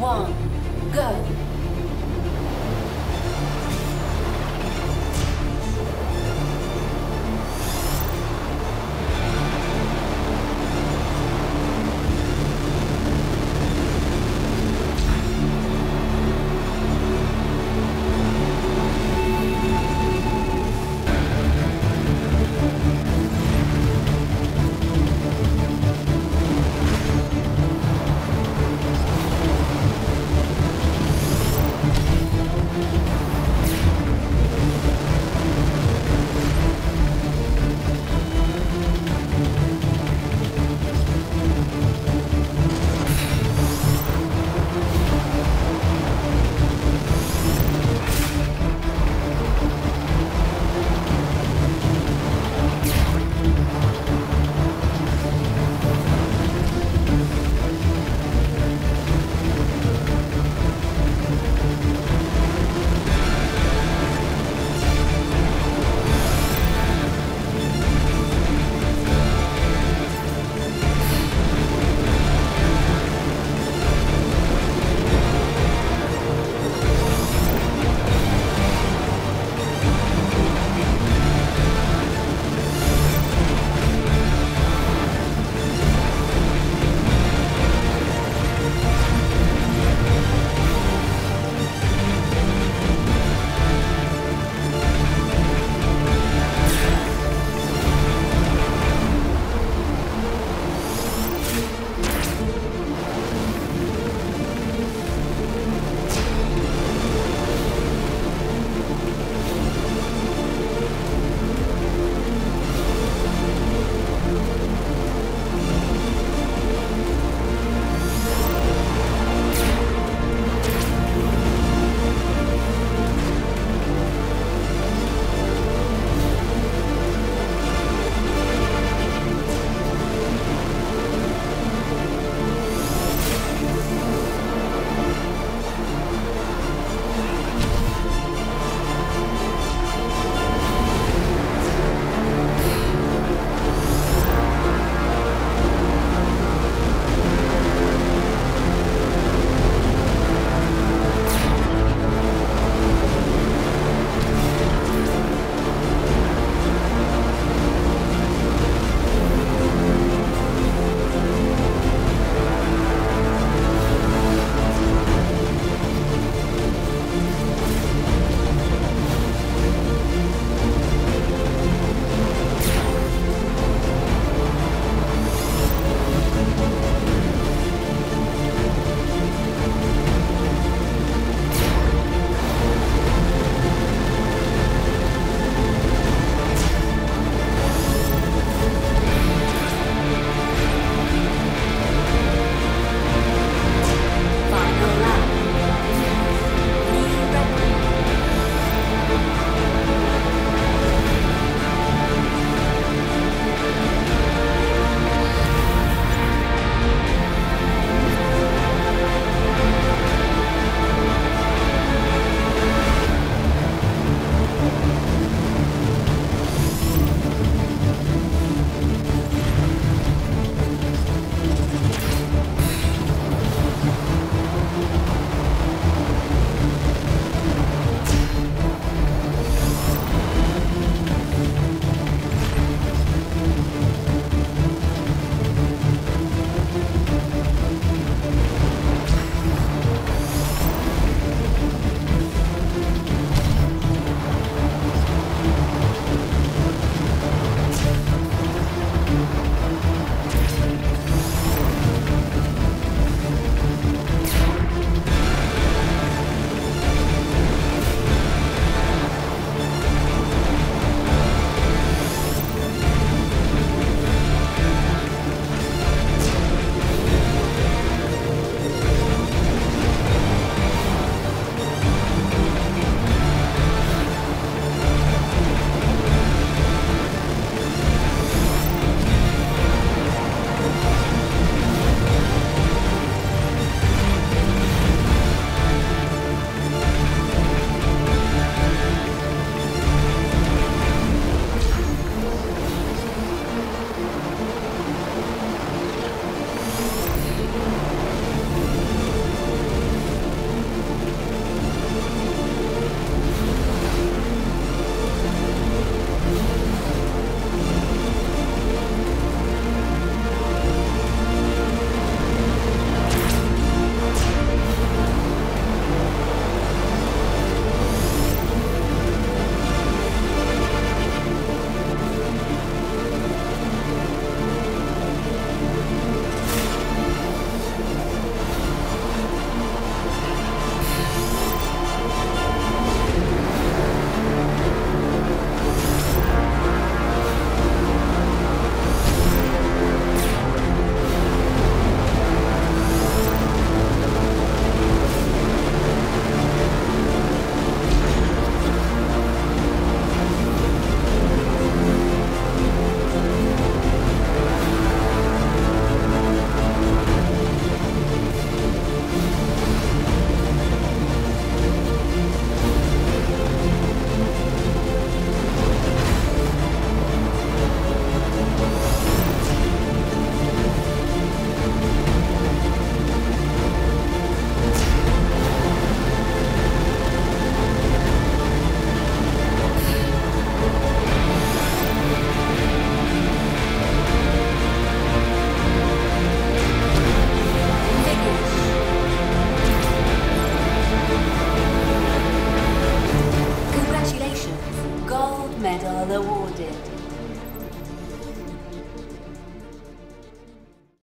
1, go!